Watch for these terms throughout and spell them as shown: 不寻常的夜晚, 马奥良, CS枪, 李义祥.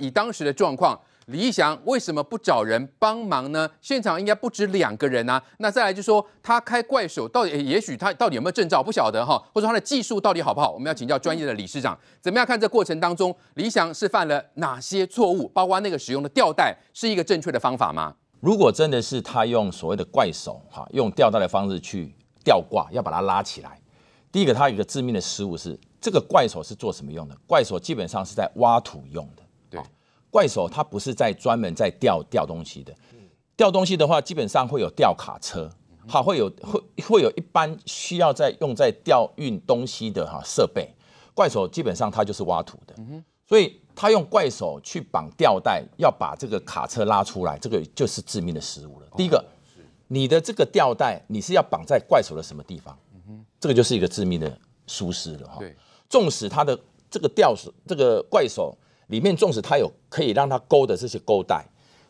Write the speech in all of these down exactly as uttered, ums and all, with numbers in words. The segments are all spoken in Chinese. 以当时的状况，李义祥为什么不找人帮忙呢？现场应该不止两个人啊。那再来就说他开怪手到底，也许他到底有没有证照不晓得哈，或者他的技术到底好不好？我们要请教专业的理事长，怎么样看这过程当中，李义祥是犯了哪些错误？包括那个使用的吊带是一个正确的方法吗？如果真的是他用所谓的怪手哈，用吊带的方式去吊挂，要把它拉起来，第一个他有一个致命的失误是，这个怪手是做什么用的？怪手基本上是在挖土用的。 怪手它不是在专门在吊吊东西的，吊东西的话，基本上会有吊卡车，好，会有会会有一般需要在用在吊运东西的哈设备。怪手基本上它就是挖土的，所以他用怪手去绑吊带，要把这个卡车拉出来，这个就是致命的失误了。第一个，你的这个吊带你是要绑在怪手的什么地方？这个就是一个致命的疏失了哈。纵使它的这个吊手这个怪手。 里面纵使它有可以让它勾的这些勾带，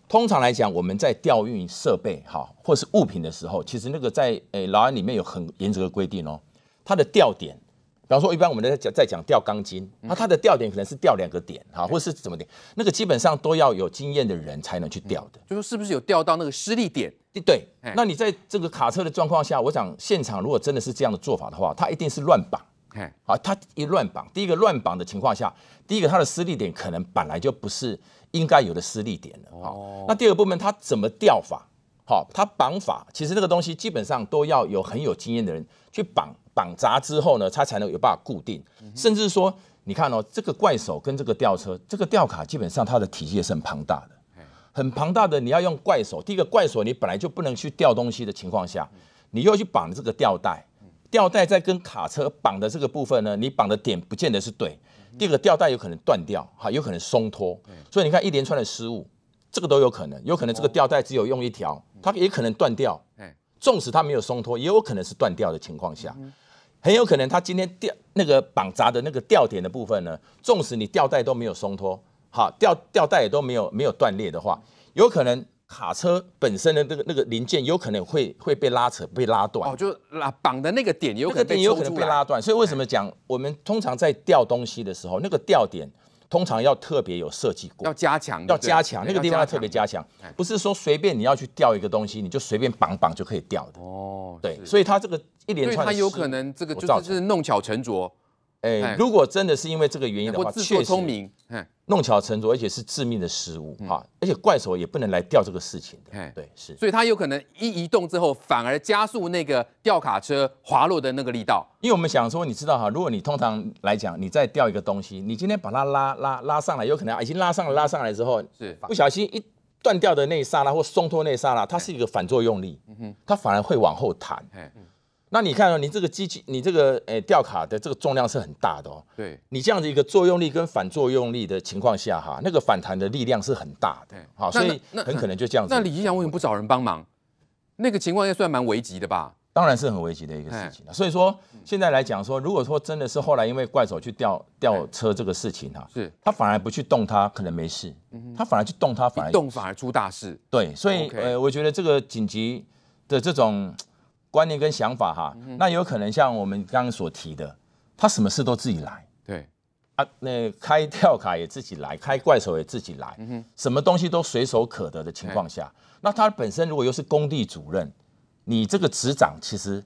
通常来讲，我们在吊运设备哈或是物品的时候，其实那个在诶劳安里面有很严格的规定哦。它的吊点，比方说一般我们在讲在讲吊钢筋，那它的吊点可能是吊两个点哈，或是怎么点，那个基本上都要有经验的人才能去吊的。就说是不是有吊到那个施力点？对，那你在这个卡车的状况下，我想现场如果真的是这样的做法的话，它一定是乱绑。 好，他一乱绑，第一个乱绑的情况下，第一个他的施力点可能本来就不是应该有的施力点了。好、哦，那第二个部分他怎么吊法？好、哦，他绑法，其实这个东西基本上都要有很有经验的人去绑，绑扎之后呢，他才能有办法固定。嗯、甚至说，你看哦，这个怪手跟这个吊车，这个吊卡基本上它的体积也是很庞大的，很庞大的。你要用怪手，第一个怪手你本来就不能去吊东西的情况下，你又去绑这个吊带。 吊带在跟卡车绑的这个部分呢，你绑的点不见得是对。第二个吊带有可能断掉，哈，有可能松脱，所以你看一连串的失误，这个都有可能。有可能这个吊带只有用一条，它也可能断掉。纵使它没有松脱，也有可能是断掉的情况下，很有可能它今天吊那个绑扎的那个吊点的部分呢，纵使你吊带都没有松脱，好，吊吊带也都没有没有断裂的话，有可能。 卡车本身的那个那个零件有可能会会被拉扯、被拉断哦，就拉绑的那个点有可能被抽出来，那个点有可能被拉断。所以为什么讲我们通常在吊东西的时候，那个吊点通常要特别有设计过，要加强，要加强那个地方要特别加强，不是说随便你要去吊一个东西，你就随便绑绑就可以吊的哦。对，所以它这个一连串，它有可能这个就是弄巧成拙。哎，如果真的是因为这个原因的话，自作聪明，哎。 弄巧成拙，而且是致命的失误哈，而且怪手也不能来吊这个事情的，对，是，所以他有可能一移动之后，反而加速那个吊卡车滑落的那个力道。因为我们想说，你知道哈，如果你通常来讲，你再吊一个东西，你今天把它拉拉拉上来，有可能已经拉上了，拉上来之后，是不小心一断掉的那一刹那或松脱那一刹那，它是一个反作用力，它反而会往后弹。那你看哦，你这个机器，你这个诶吊卡的这个重量是很大的哦。对，你这样的一个作用力跟反作用力的情况下哈，那个反弹的力量是很大的。好，所以很可能就这样子。那李义祥为什么不找人帮忙？那个情况应该算蛮危急的吧？当然是很危急的一个事情了。所以说现在来讲说，如果说真的是后来因为怪手去吊吊车这个事情哈，是他反而不去动它，可能没事。他反而去动它，反而动反而出大事。对，所以呃，我觉得这个紧急的这种。 观念跟想法哈，那有可能像我们刚刚所提的，他什么事都自己来，对啊，那开吊卡也自己来，开怪手也自己来，嗯、什么东西都随手可得的情况下，那他本身如果又是工地主任，你这个职掌其实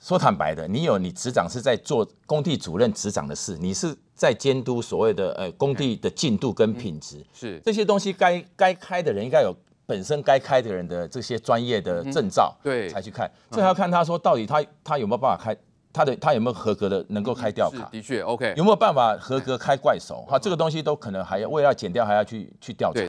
说坦白的，你有你职掌是在做工地主任职掌的事，你是在监督所谓的呃工地的进度跟品质，嗯、是这些东西该该开的人应该有。 本身该开的人的这些专业的证照，对，才去看，这还要看他说到底他他有没有办法开他的他有没有合格的能够开吊卡，的确 ，OK， 有没有办法合格开怪手哈，这个东西都可能还要为了减掉还要去去调查。